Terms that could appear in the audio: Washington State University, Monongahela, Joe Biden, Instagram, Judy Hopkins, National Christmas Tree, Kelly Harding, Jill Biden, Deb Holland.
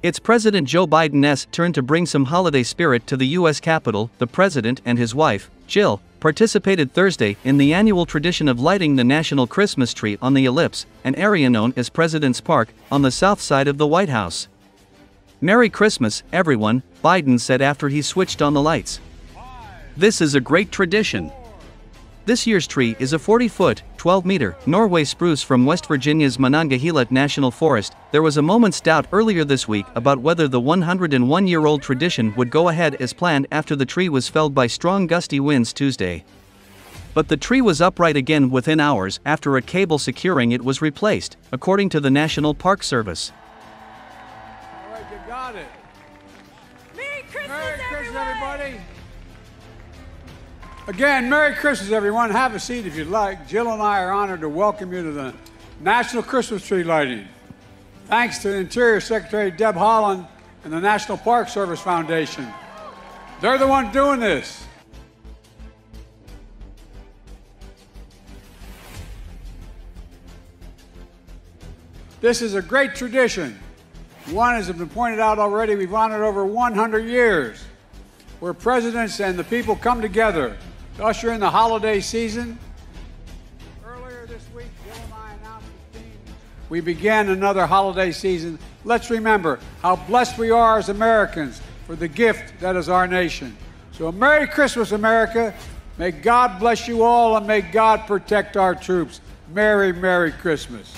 It's President Joe Biden's turn to bring some holiday spirit to the U.S. Capitol. The president and his wife, Jill, participated Thursday in the annual tradition of lighting the National Christmas Tree on the Ellipse, an area known as President's Park, on the south side of the White House. "Merry Christmas, everyone," Biden said after he switched on the lights. "This is a great tradition." This year's tree is a 40-foot, 12-meter, Norway spruce from West Virginia's Monongahela National Forest. There was a moment's doubt earlier this week about whether the 101-year-old tradition would go ahead as planned after the tree was felled by strong gusty winds Tuesday. But the tree was upright again within hours after a cable securing it was replaced, according to the National Park Service. All right, you got it. Merry Christmas, everybody. Again, Merry Christmas, everyone. Have a seat if you'd like. Jill and I are honored to welcome you to the National Christmas Tree Lighting. Thanks to Interior Secretary Deb Holland and the National Park Service Foundation. They're the ones doing this. This is a great tradition. One, as has been pointed out already, we've honored over 100 years, where presidents and the people come together to usher in the holiday season. Earlier this week, Jill and I announced the theme. We began another holiday season. Let's remember how blessed we are as Americans for the gift that is our nation. So a Merry Christmas, America. May God bless you all, and may God protect our troops. Merry, Merry Christmas.